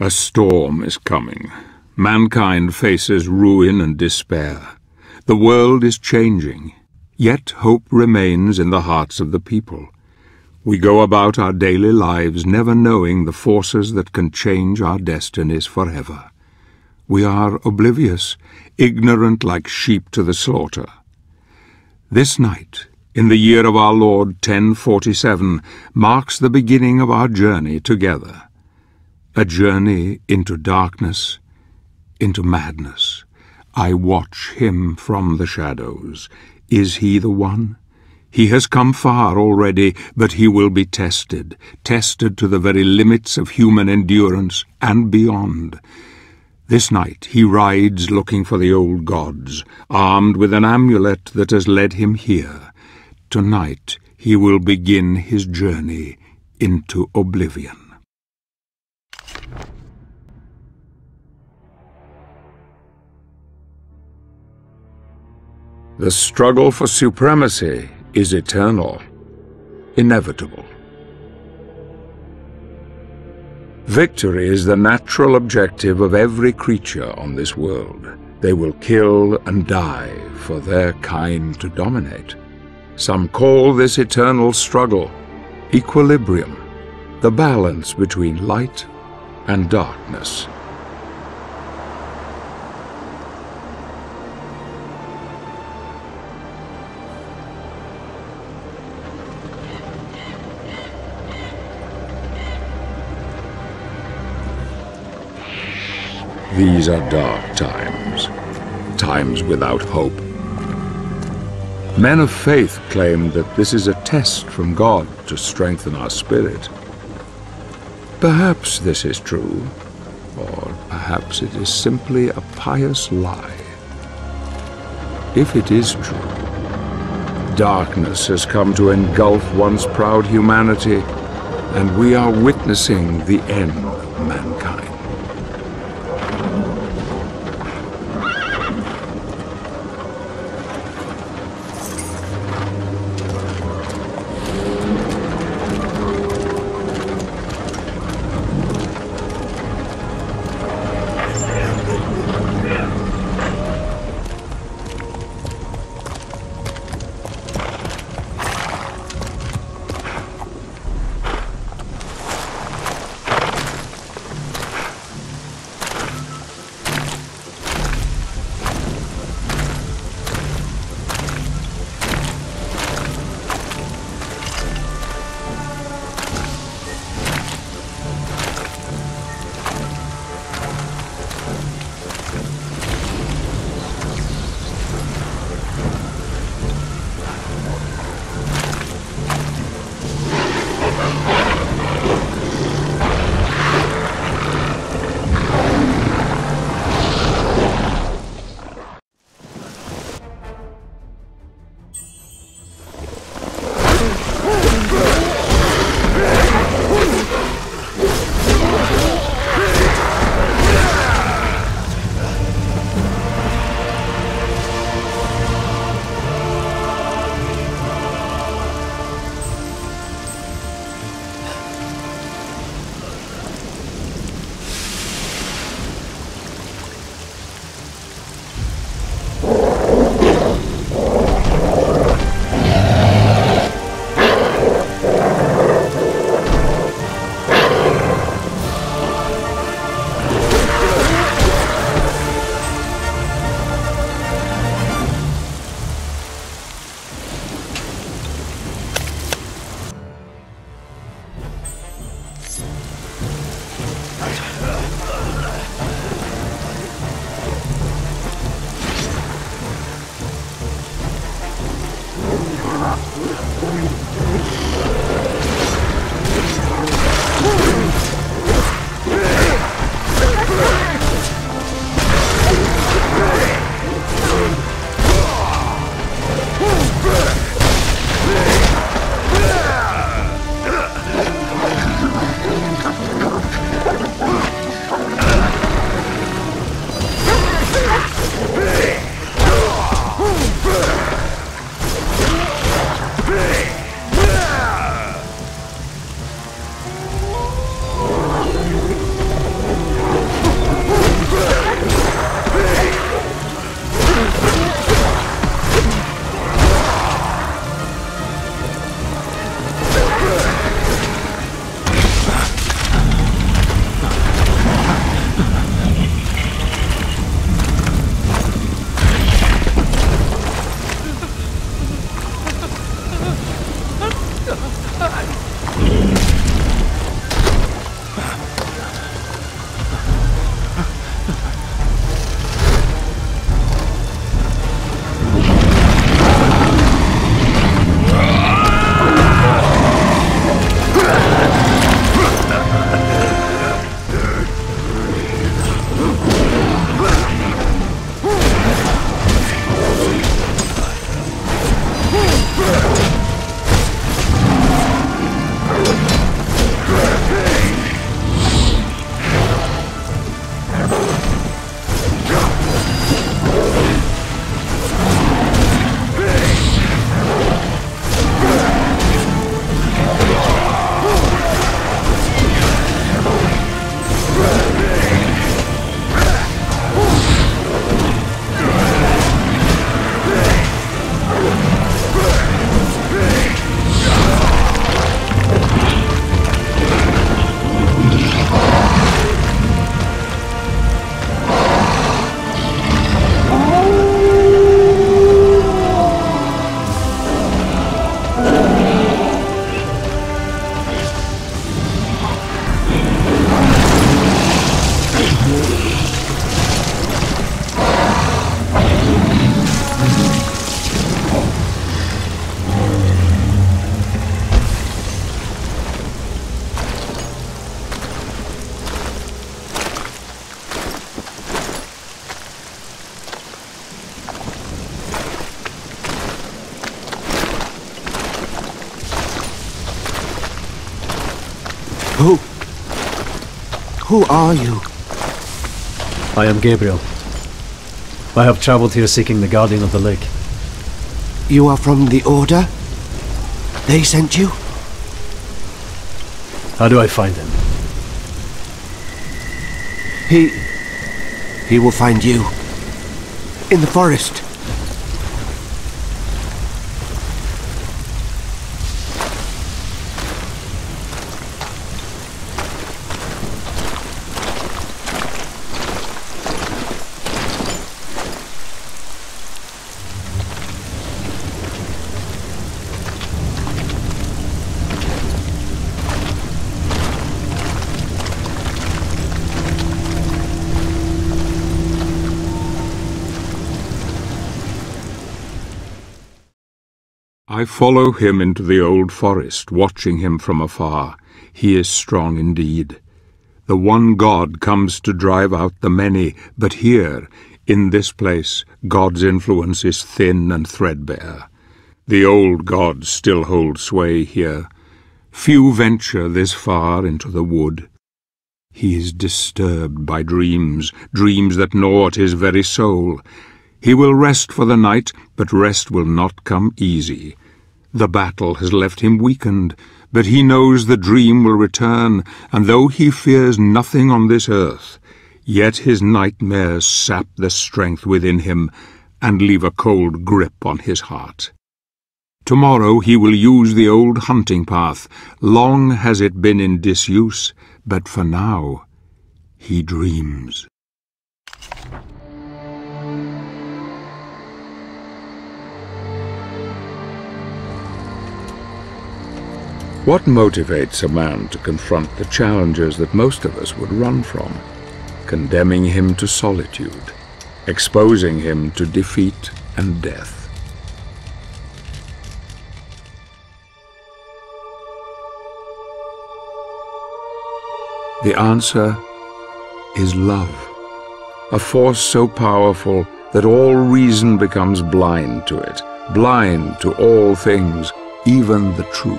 A storm is coming. Mankind faces ruin and despair. The world is changing, yet hope remains in the hearts of the people. We go about our daily lives never knowing the forces that can change our destinies forever. We are oblivious, ignorant like sheep to the slaughter. This night, in the year of our Lord 1047, marks the beginning of our journey together. A journey into darkness, into madness. I watch him from the shadows. Is he the one? He has come far already, but he will be tested, tested to the very limits of human endurance and beyond. This night he rides looking for the old gods, armed with an amulet that has led him here. Tonight he will begin his journey into oblivion. The struggle for supremacy is eternal, inevitable. Victory is the natural objective of every creature on this world. They will kill and die for their kind to dominate. Some call this eternal struggle equilibrium, the balance between light and darkness. These are dark times, times without hope. Men of faith claim that this is a test from God to strengthen our spirit. Perhaps this is true, or perhaps it is simply a pious lie. If it is true, darkness has come to engulf once proud humanity, and we are witnessing the end of mankind. Who are you? I am Gabriel. I have traveled here seeking the Guardian of the Lake. You are from the Order? They sent you? How do I find him? He will find you. In the forest. I follow him into the old forest, watching him from afar. He is strong indeed. The one God comes to drive out the many, but here, in this place, God's influence is thin and threadbare. The old gods still hold sway here. Few venture this far into the wood. He is disturbed by dreams, dreams that gnaw at his very soul. He will rest for the night, but rest will not come easy. The battle has left him weakened, but he knows the dream will return, and though he fears nothing on this earth, yet his nightmares sap the strength within him and leave a cold grip on his heart. Tomorrow he will use the old hunting path. Long has it been in disuse, but for now he dreams. What motivates a man to confront the challenges that most of us would run from? Condemning him to solitude, exposing him to defeat and death. The answer is love, a force so powerful that all reason becomes blind to it, blind to all things, even the truth.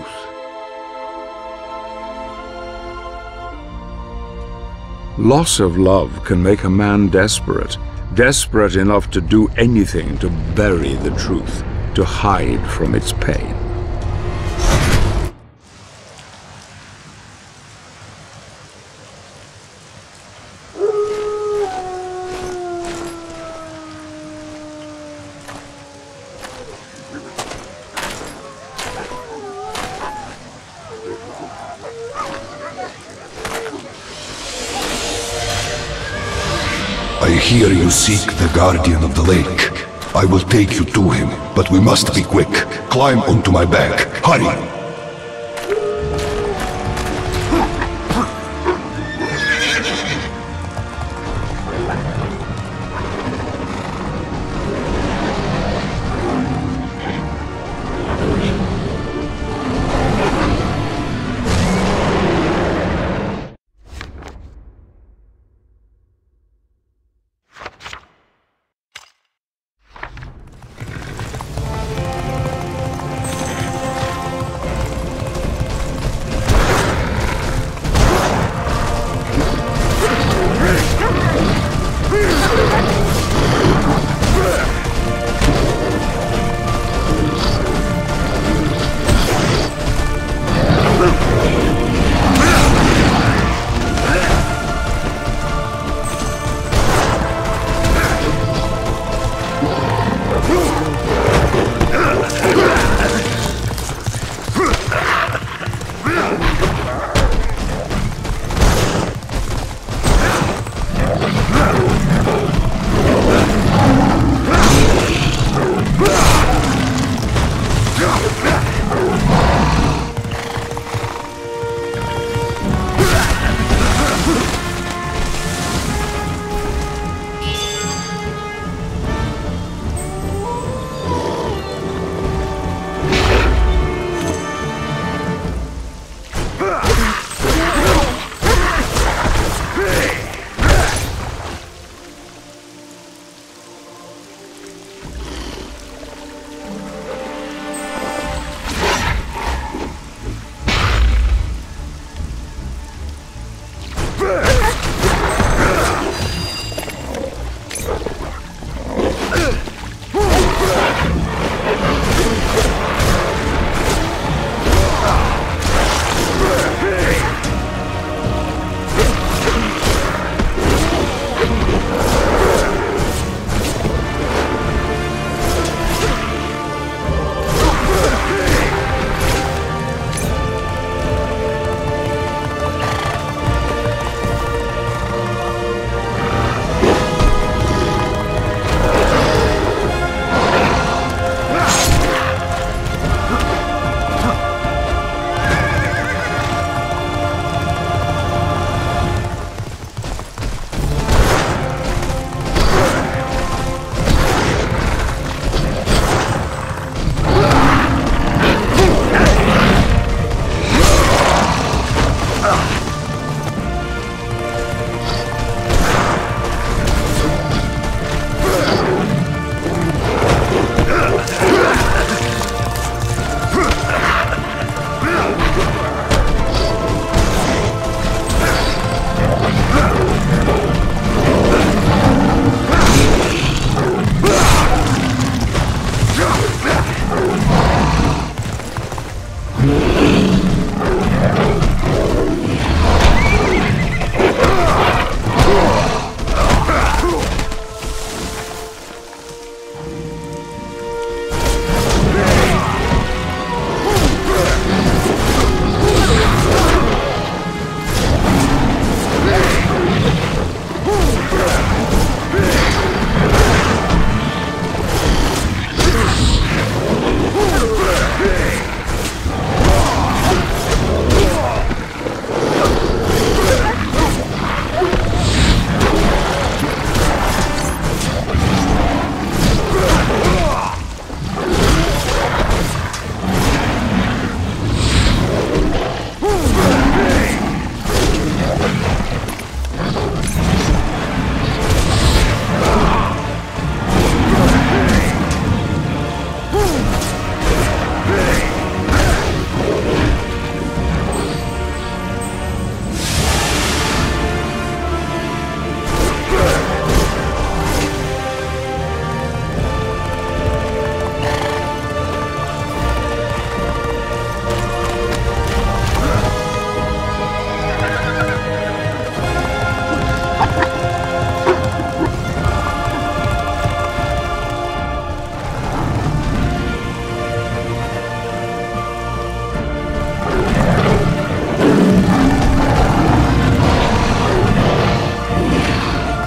Loss of love can make a man desperate, desperate enough to do anything to bury the truth, to hide from its pain. Here you seek the Guardian of the Lake. I will take you to him, but we must be quick. Climb onto my back. Hurry!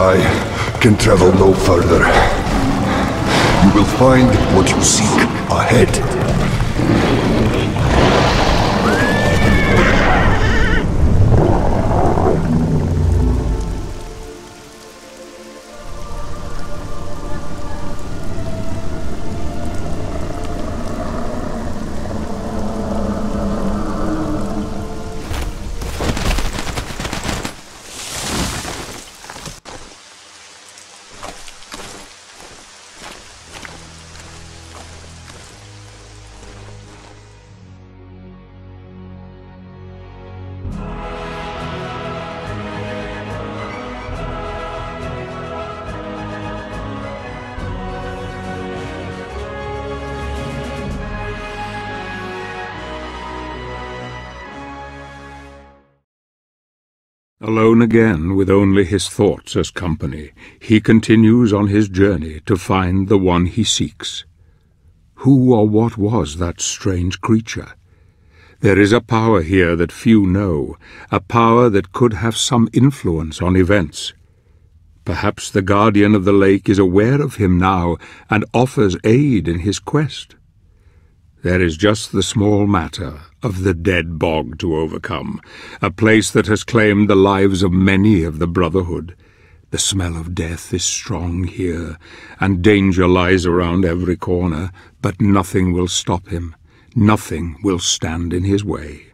I can travel no further. You will find what you seek ahead. Alone again, with only his thoughts as company, he continues on his journey to find the one he seeks. Who or what was that strange creature? There is a power here that few know, a power that could have some influence on events. Perhaps the Guardian of the Lake is aware of him now and offers aid in his quest. There is just the small matter of the dead bog to overcome, a place that has claimed the lives of many of the Brotherhood. The smell of death is strong here, and danger lies around every corner, but nothing will stop him. Nothing will stand in his way.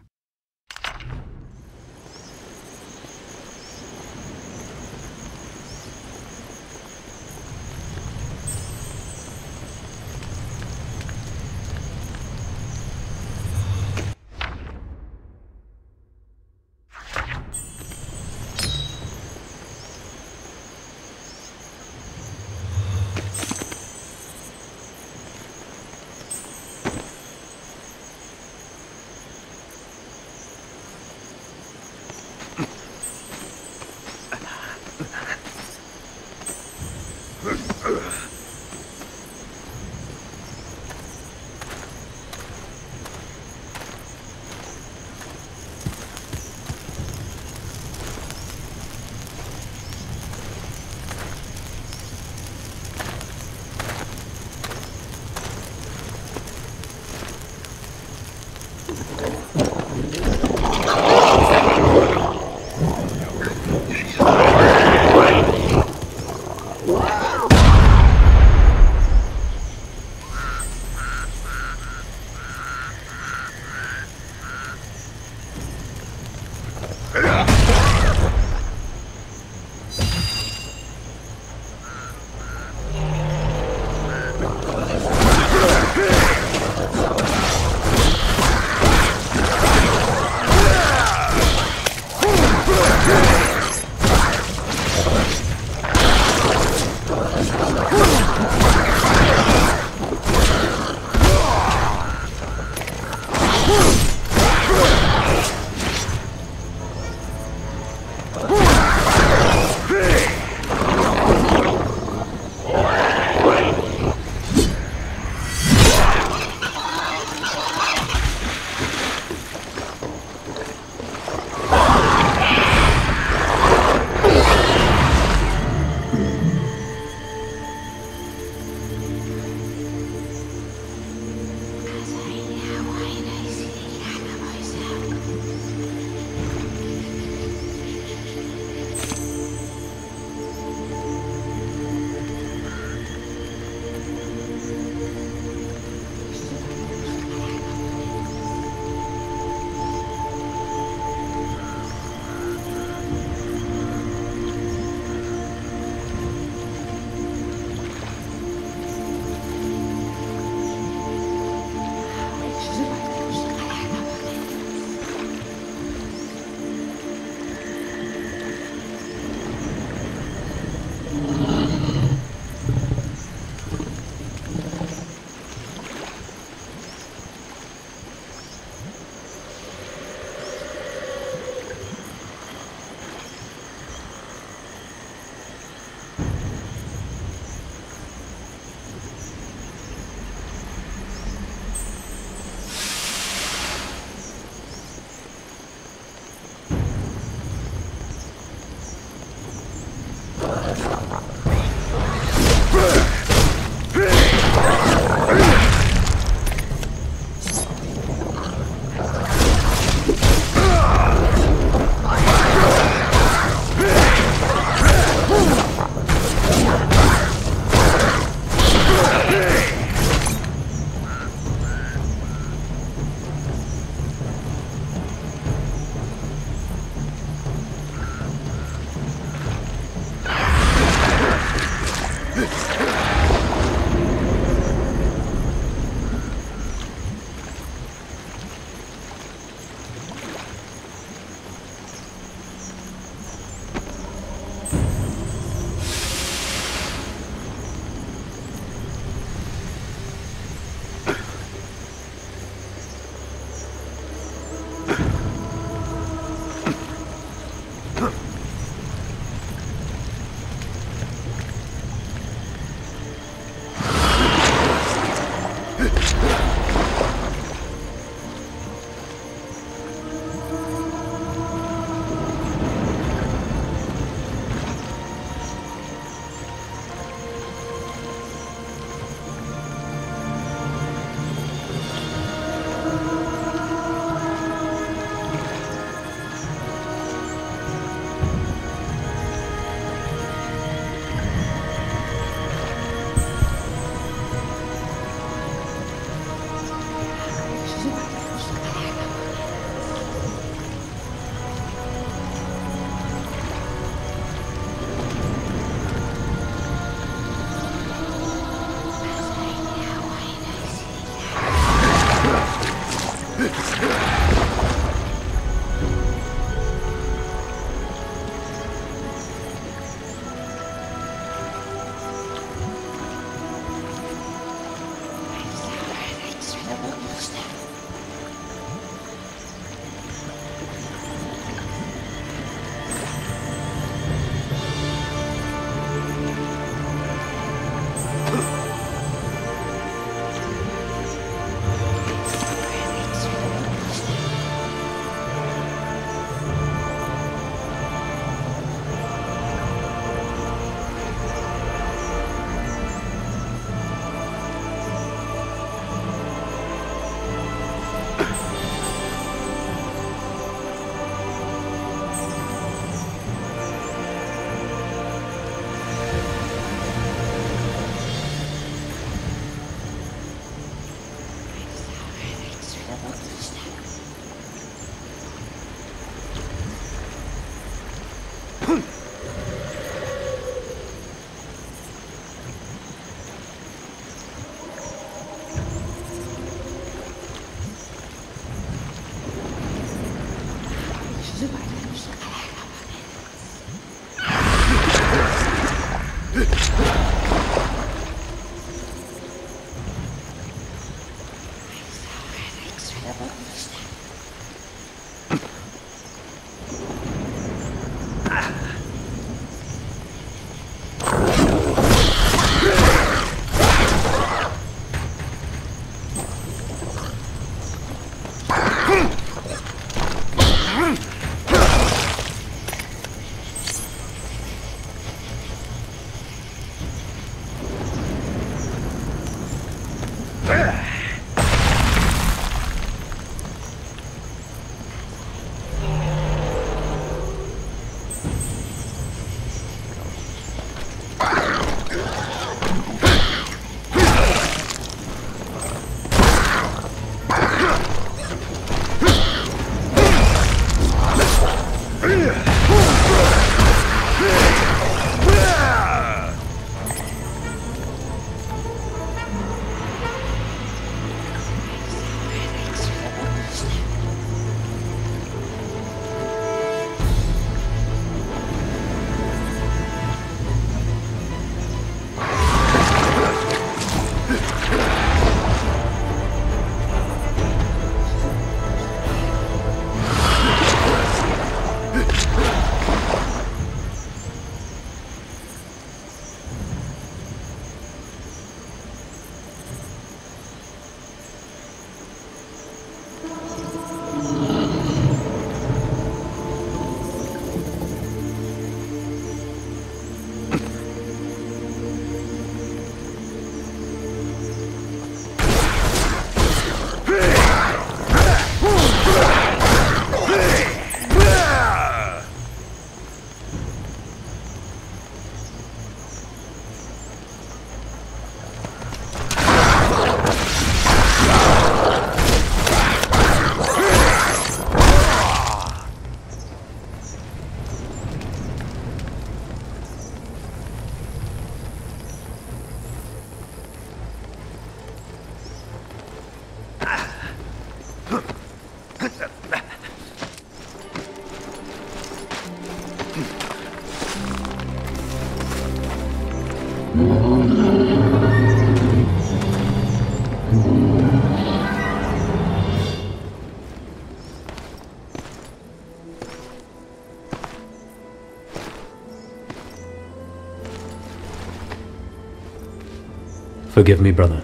Forgive me, brother,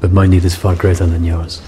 but my need is far greater than yours.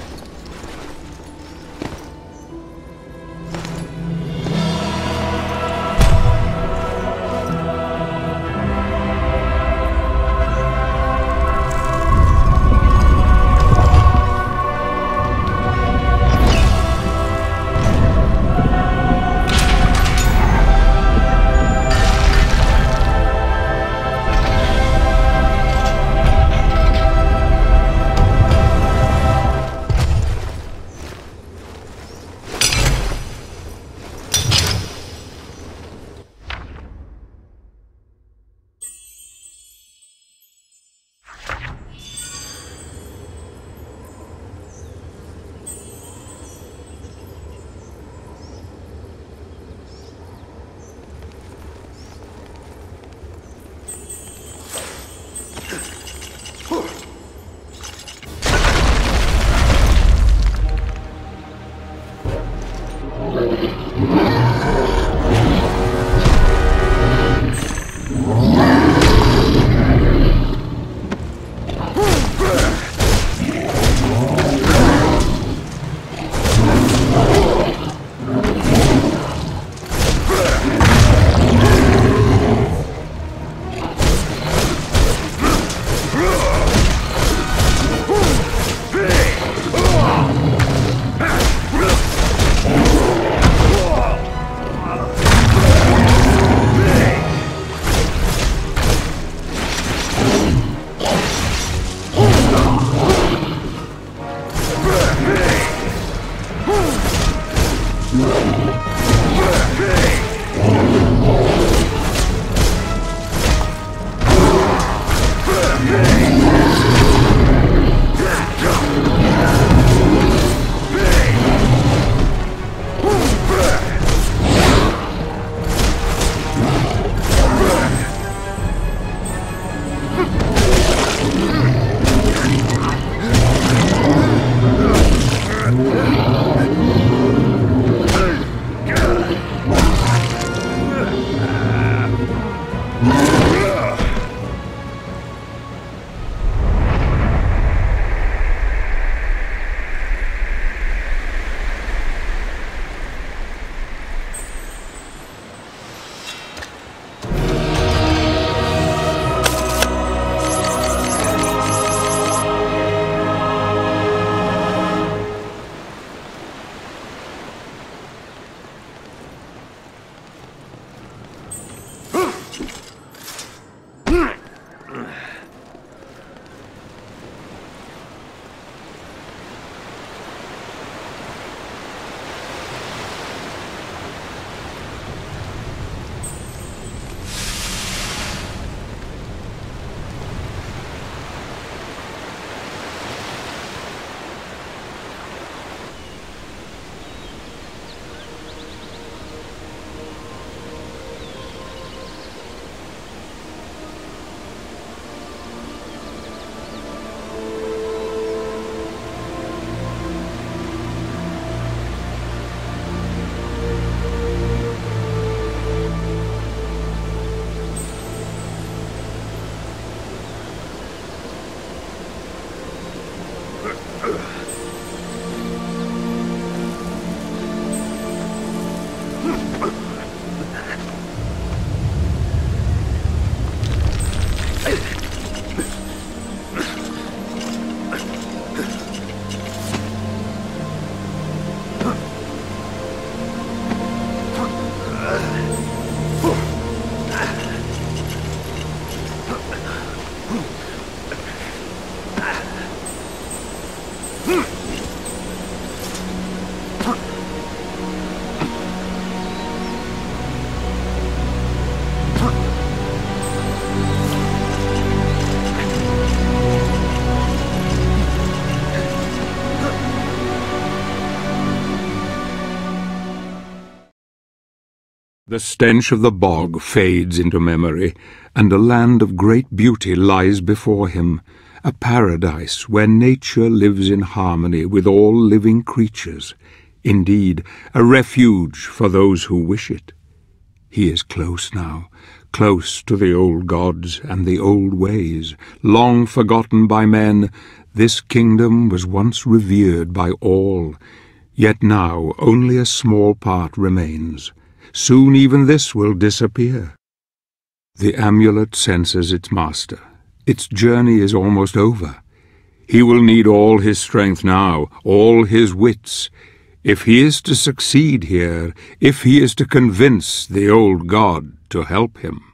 The stench of the bog fades into memory, and a land of great beauty lies before him, a paradise where nature lives in harmony with all living creatures, indeed, a refuge for those who wish it. He is close now, close to the old gods and the old ways, long forgotten by men. This kingdom was once revered by all, yet now only a small part remains. Soon even this will disappear. The amulet senses its master. Its journey is almost over. He will need all his strength now, all his wits. If he is to succeed here, if he is to convince the old god to help him.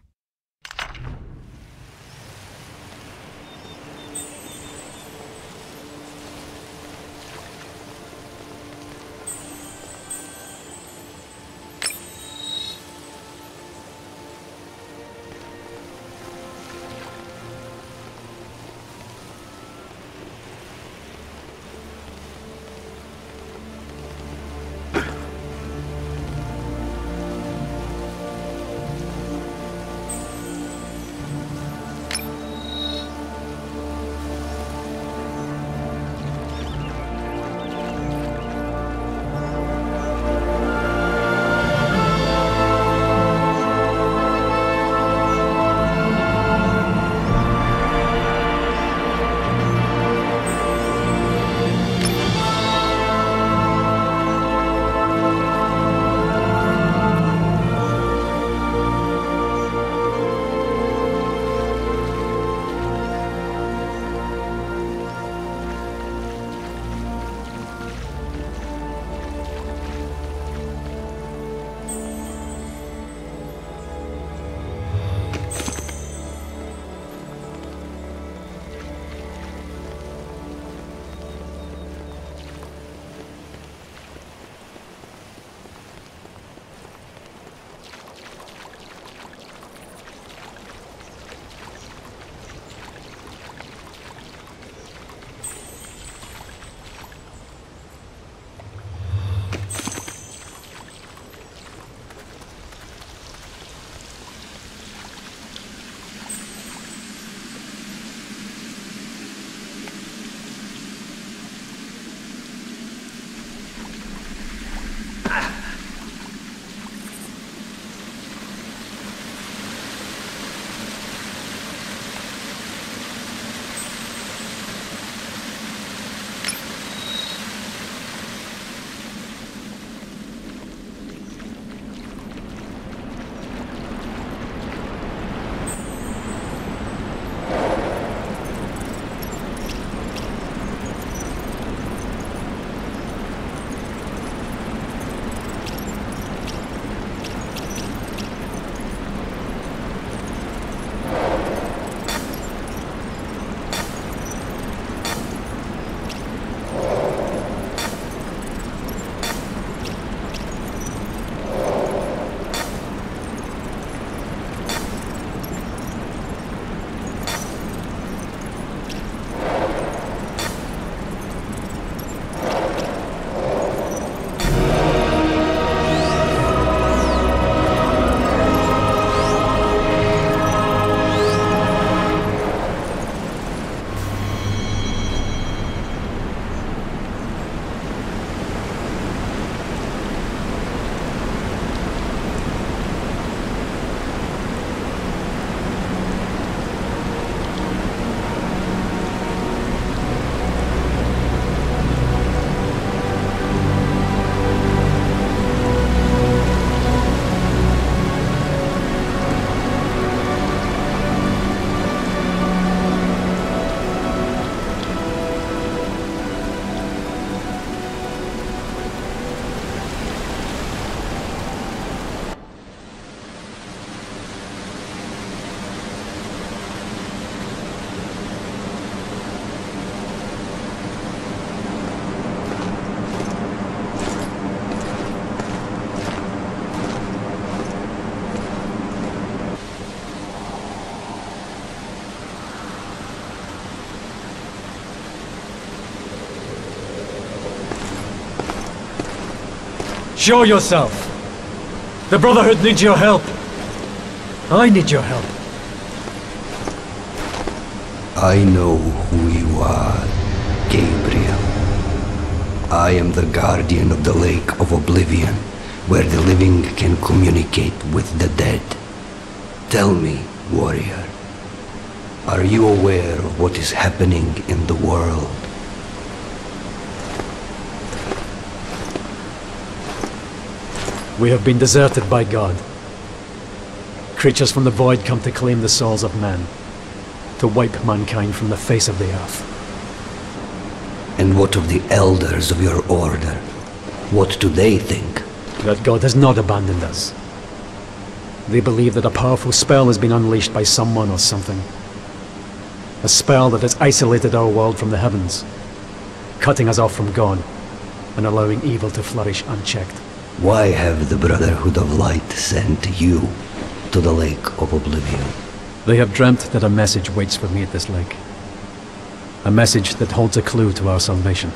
Show yourself! The Brotherhood needs your help. I need your help. I know who you are, Gabriel. I am the Guardian of the Lake of Oblivion, where the living can communicate with the dead. Tell me, warrior, are you aware of what is happening in the world? We have been deserted by God. Creatures from the void come to claim the souls of men, to wipe mankind from the face of the earth. And what of the elders of your order? What do they think? That God has not abandoned us. They believe that a powerful spell has been unleashed by someone or something. A spell that has isolated our world from the heavens, cutting us off from God, and allowing evil to flourish unchecked. Why have the Brotherhood of Light sent you to the Lake of Oblivion? They have dreamt that a message waits for me at this lake. A message that holds a clue to our salvation.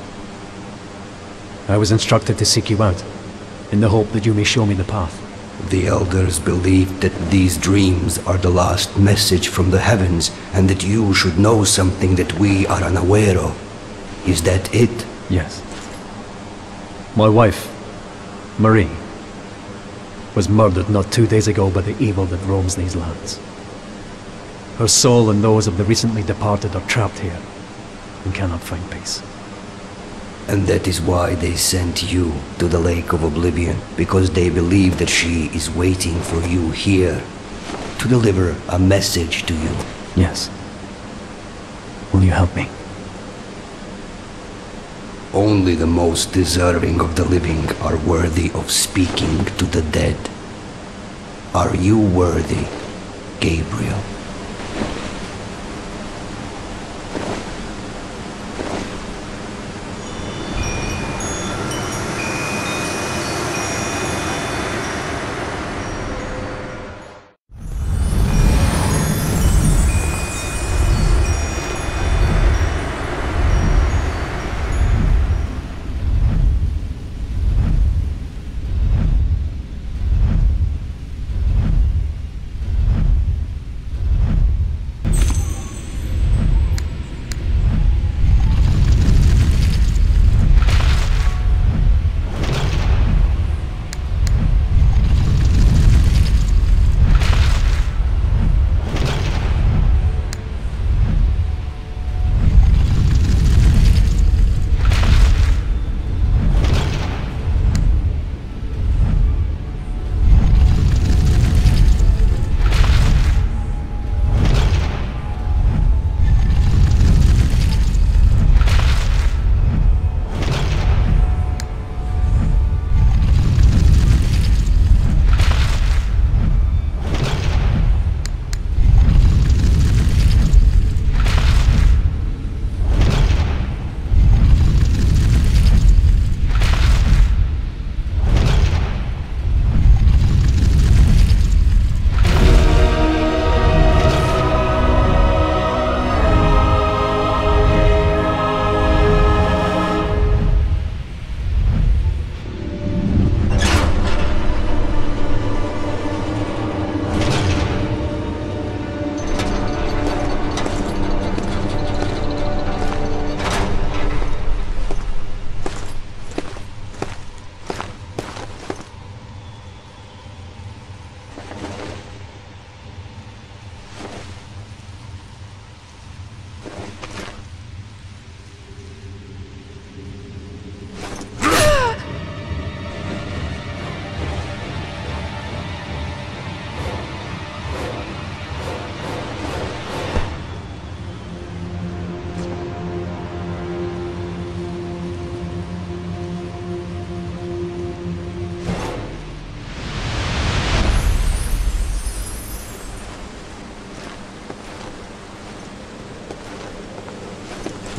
I was instructed to seek you out, in the hope that you may show me the path. The elders believe that these dreams are the last message from the heavens, and that you should know something that we are unaware of. Is that it? Yes. My wife, Marie, was murdered not 2 days ago by the evil that roams these lands. Her soul and those of the recently departed are trapped here, and cannot find peace. And that is why they sent you to the Lake of Oblivion, because they believe that she is waiting for you here, to deliver a message to you. Yes. Will you help me? Only the most deserving of the living are worthy of speaking to the dead. Are you worthy, Gabriel?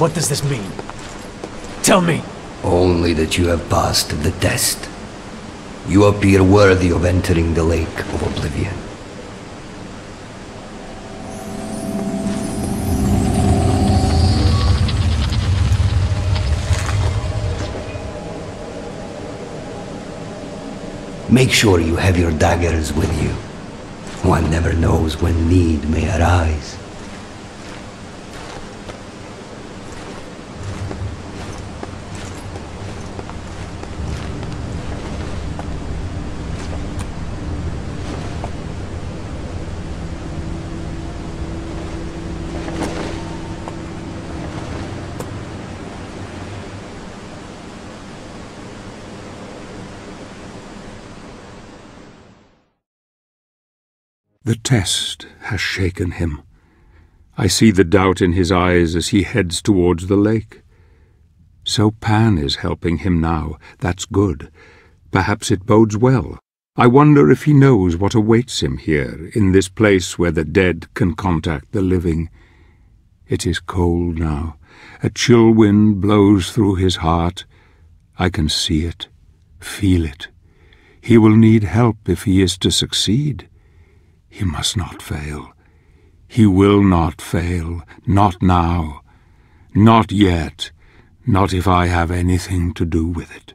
What does this mean? Tell me! Only that you have passed the test. You appear worthy of entering the Lake of Oblivion. Make sure you have your daggers with you. One never knows when need may arise. The test has shaken him. I see the doubt in his eyes as he heads towards the lake. So Pan is helping him now. That's good. Perhaps it bodes well. I wonder if he knows what awaits him here, in this place where the dead can contact the living. It is cold now. A chill wind blows through his heart. I can see it, feel it. He will need help if he is to succeed. He must not fail. He will not fail. Not now. Not yet. Not if I have anything to do with it.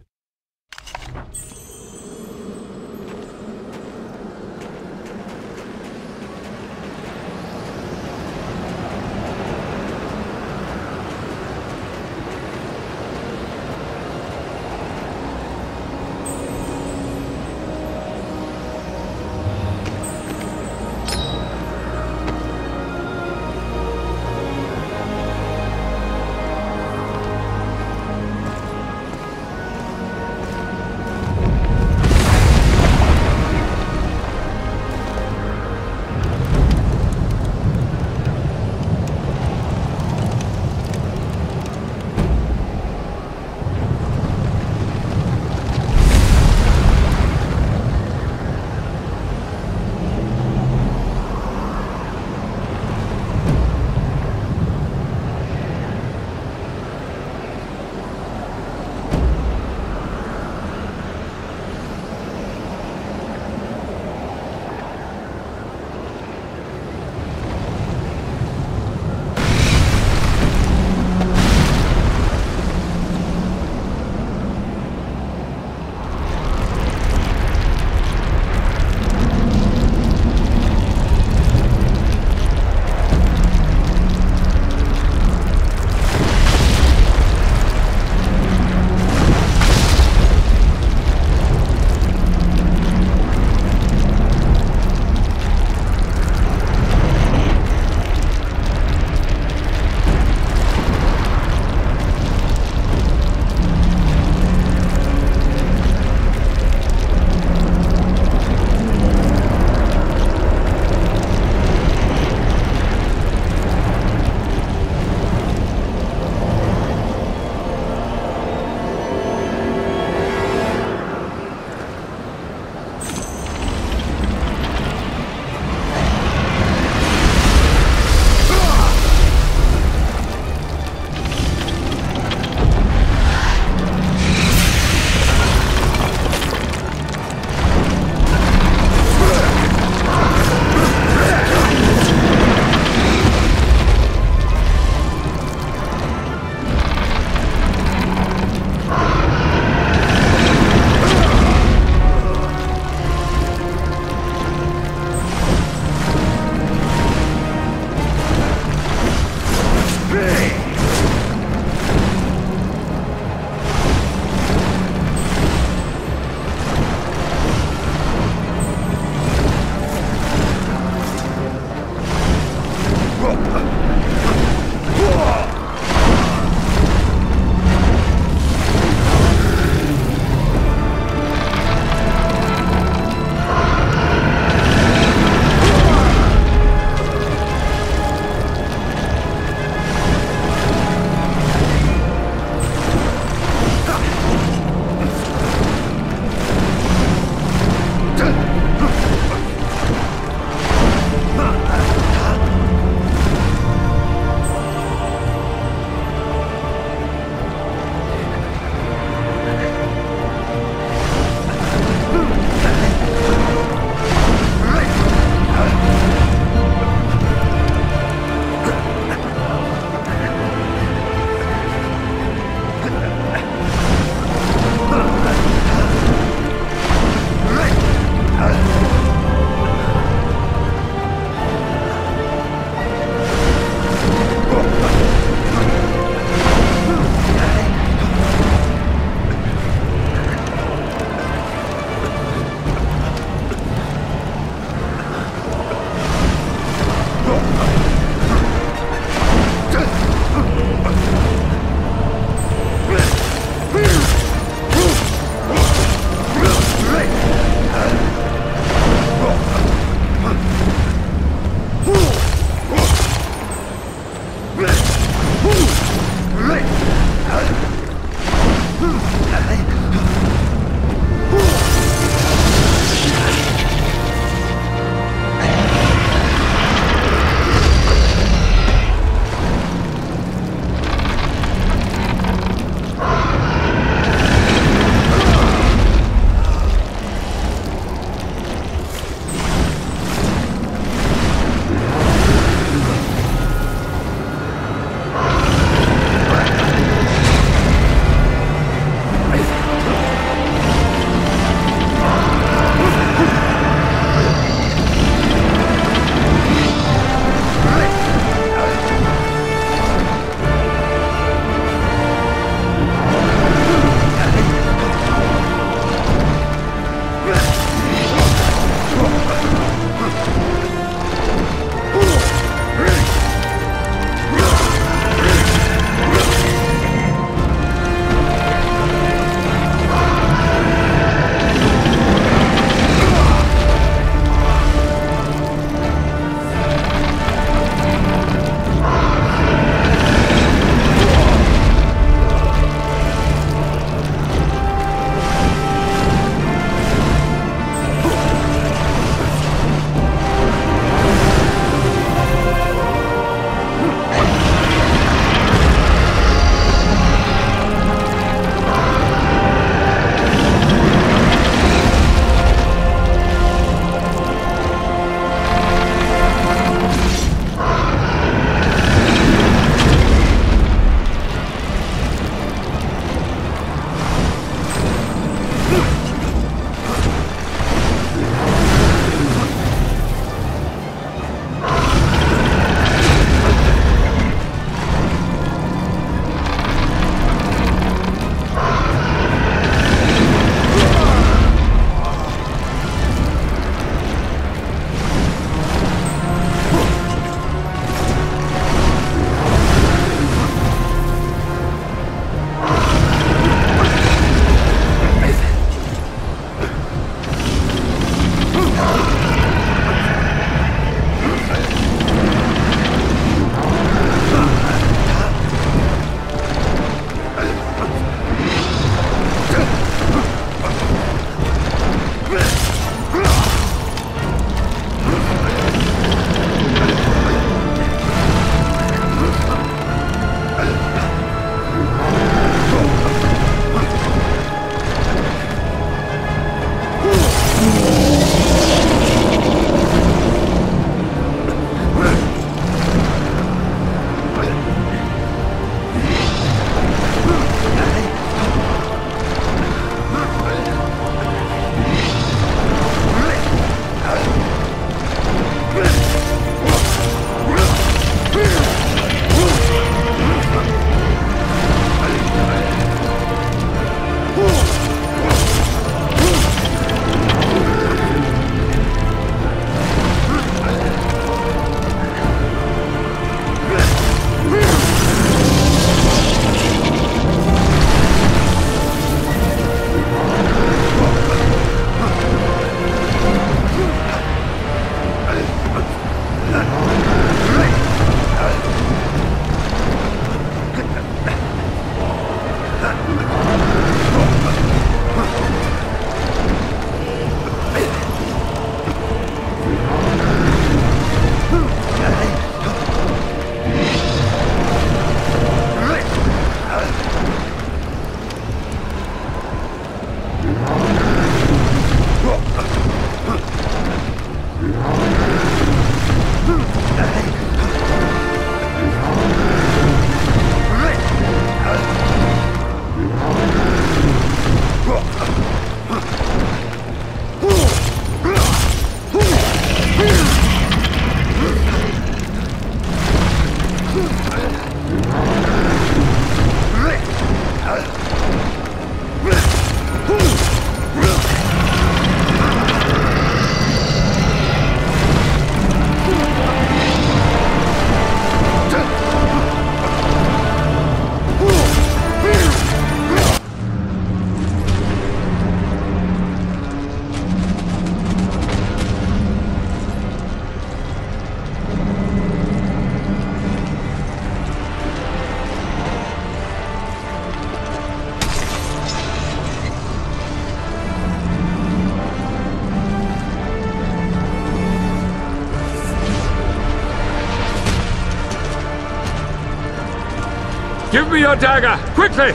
Give me your dagger, quickly!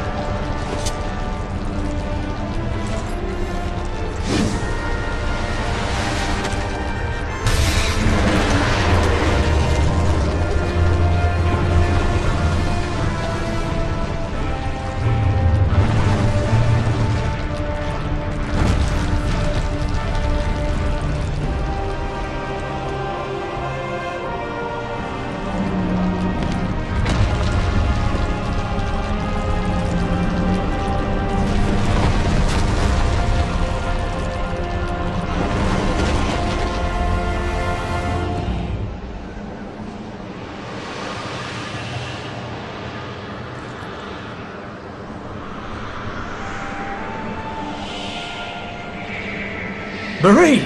Marie!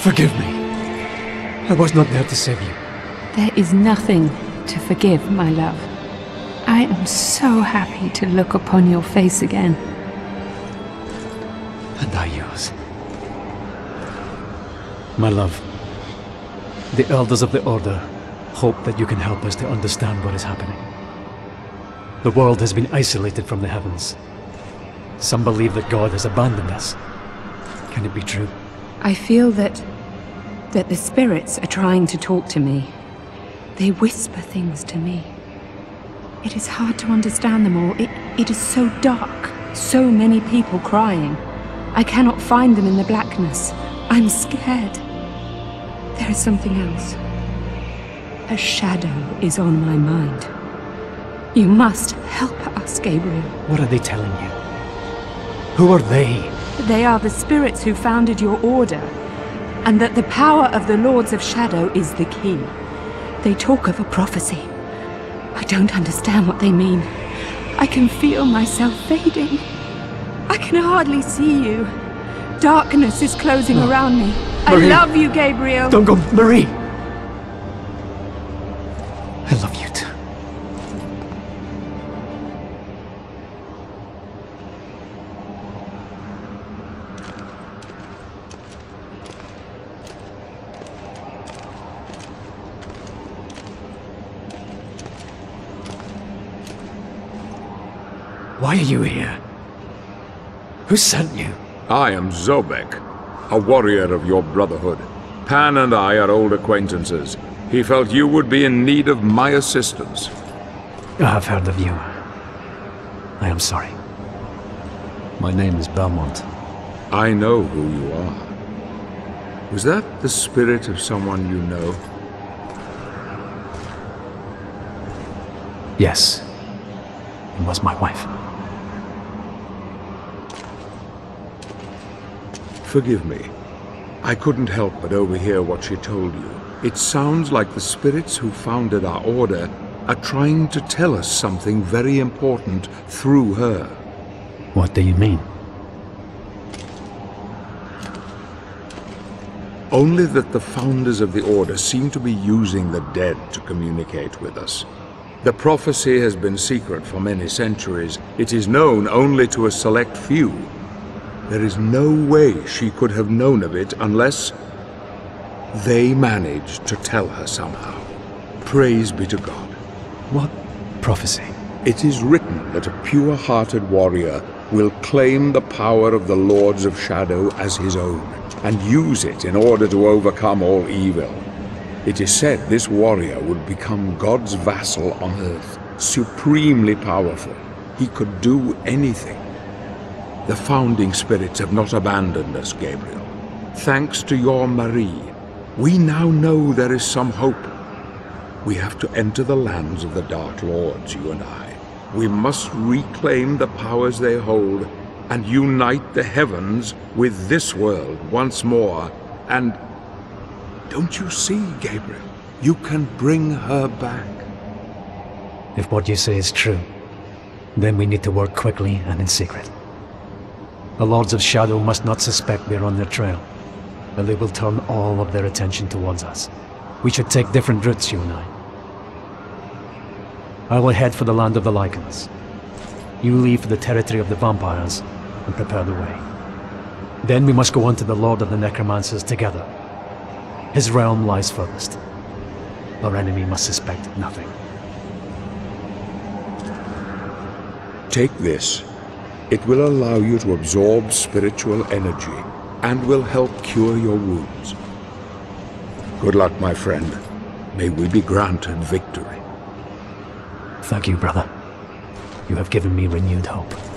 Forgive me. I was not there to save you. There is nothing to forgive, my love. I am so happy to look upon your face again. And I yours. My love, the Elders of the Order hope that you can help us to understand what is happening. The world has been isolated from the heavens. Some believe that God has abandoned us. Can it be true? I feel that the spirits are trying to talk to me. They whisper things to me. It is hard to understand them all. It is so dark. So many people crying. I cannot find them in the blackness. I'm scared. There is something else. A shadow is on my mind. You must help us, Gabriel. What are they telling you? Who are they? They are the spirits who founded your order, and that the power of the Lords of Shadow is the key. They talk of a prophecy. I don't understand what they mean. I can feel myself fading. I can hardly see you. Darkness is closing around me. Marie, I love you, Gabriel. Don't go, Marie. I love you too. Why are you here? Who sent you? I am Zobek, a warrior of your Brotherhood. Pan and I are old acquaintances. He felt you would be in need of my assistance. I have heard of you. I am sorry. My name is Belmont. I know who you are. Was that the spirit of someone you know? Yes. It was my wife. Forgive me. I couldn't help but overhear what she told you. It sounds like the spirits who founded our order are trying to tell us something very important through her. What do you mean? Only that the founders of the order seem to be using the dead to communicate with us. The prophecy has been secret for many centuries. It is known only to a select few. There is no way she could have known of it unless they managed to tell her somehow. Praise be to God. What prophecy? It is written that a pure-hearted warrior will claim the power of the Lords of Shadow as his own and use it in order to overcome all evil. It is said this warrior would become God's vassal on Earth, supremely powerful. He could do anything. The Founding Spirits have not abandoned us, Gabriel. Thanks to your Marie, we now know there is some hope. We have to enter the lands of the Dark Lords, you and I. We must reclaim the powers they hold and unite the heavens with this world once more. And don't you see, Gabriel? You can bring her back. If what you say is true, then we need to work quickly and in secret. The Lords of Shadow must not suspect we're on their trail. but they will turn all of their attention towards us. We should take different routes, you and I. I will head for the land of the Lycans. You leave for the territory of the vampires and prepare the way. Then we must go on to the Lord of the Necromancers together. His realm lies furthest. Our enemy must suspect nothing. Take this. It will allow you to absorb spiritual energy and will help cure your wounds. Good luck, my friend. May we be granted victory. Thank you, brother. You have given me renewed hope.